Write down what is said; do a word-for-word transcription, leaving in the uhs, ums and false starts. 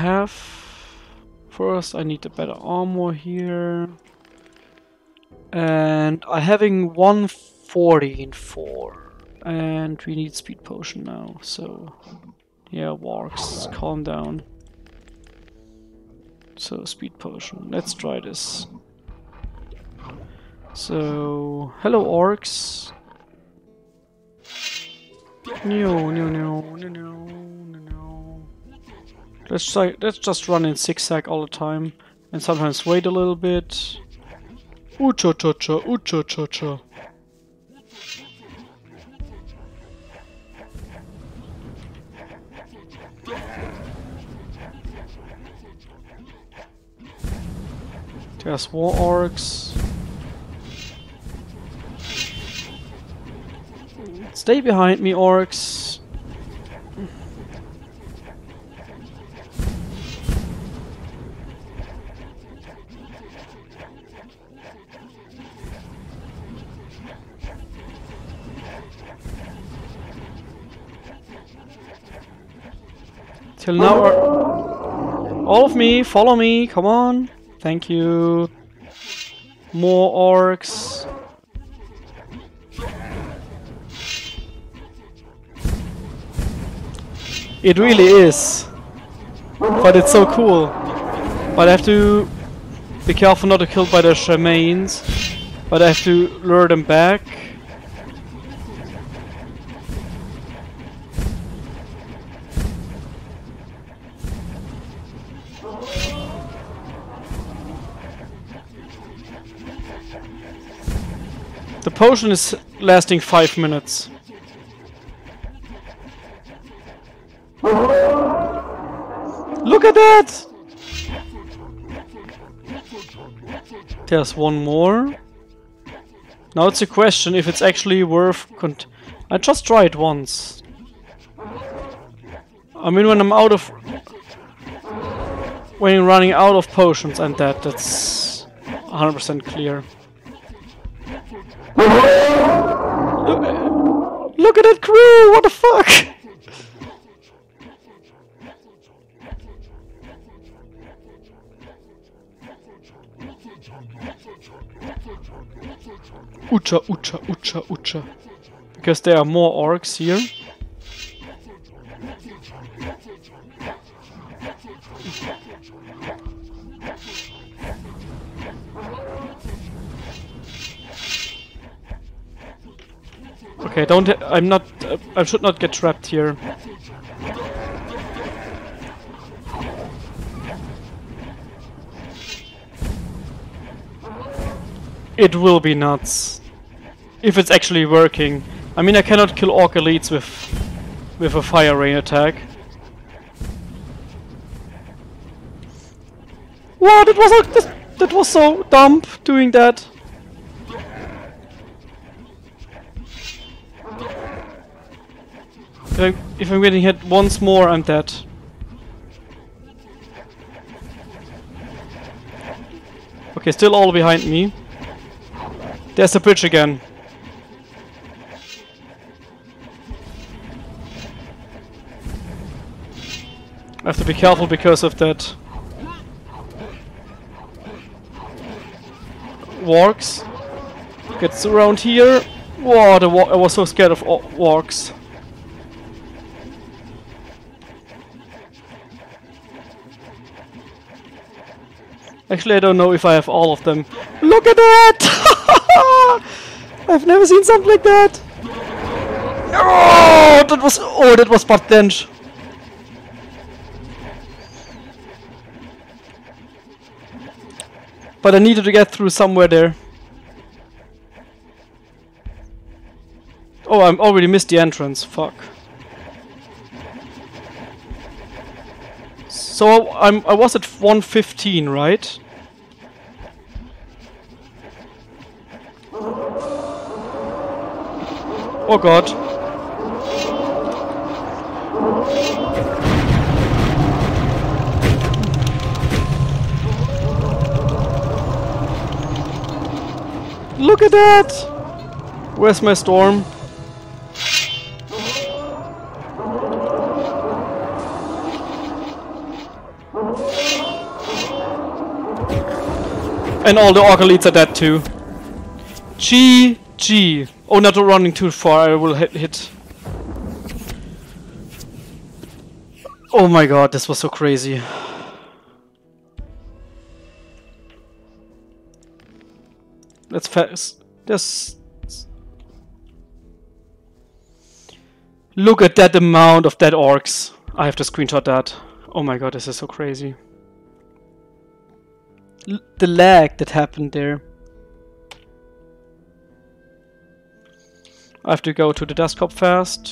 have. First, I need a better armor here. And I'm having one fourteen four. And we need speed potion now, so... Yeah, Wargs, calm down. So, speed potion. Let's try this. So, hello orcs. No, no, no, no, no, no, no. Let's try, let's just run in zigzag all the time, and sometimes wait a little bit. Ucho cho cho, ucho cho cho. There's war orcs. Stay behind me, orcs. Till now, all of me, follow me, come on. Thank you. More orcs. It really is. But it's so cool. But I have to be careful not to kill by the shamans. But I have to lure them back. The potion is lasting five minutes. Look at that! There's one more. Now it's a question if it's actually worth cont- I just tried once. I mean, when I'm out of... When you're running out of potions and that, that's one hundred percent clear. Look, look at that crew! What the fuck? Ucha, ucha, ucha, ucha. Because there are more orcs here. Okay, don't. Ha I'm not. Uh, I should not get trapped here. It will be nuts. If it's actually working. I mean, I cannot kill orc elites with with a fire rain attack. Wow, that was uh, that, that was so dumb doing that. If I'm, if I'm getting hit once more, I'm dead. Okay, still all behind me. There's the bridge again. I have to be careful because of that. Wargs. Gets around here. Whoa, the wa I was so scared of wargs. Actually, I don't know if I have all of them. Look at that! I've never seen something like that. Oh, that was oh, that was bad damage. But I needed to get through somewhere there. Oh, I already missed the entrance. Fuck. So I'm, I was at one fifteen, right? Oh god. Look at that! Where's my storm? And all the Orca leads are dead too. G G. Oh, not running too far, I will hit, hit. Oh my god, this was so crazy. Let's fast. Just look at that amount of dead orcs. I have to screenshot that. Oh my god, this is so crazy. L the lag that happened there. I have to go to the desktop fast.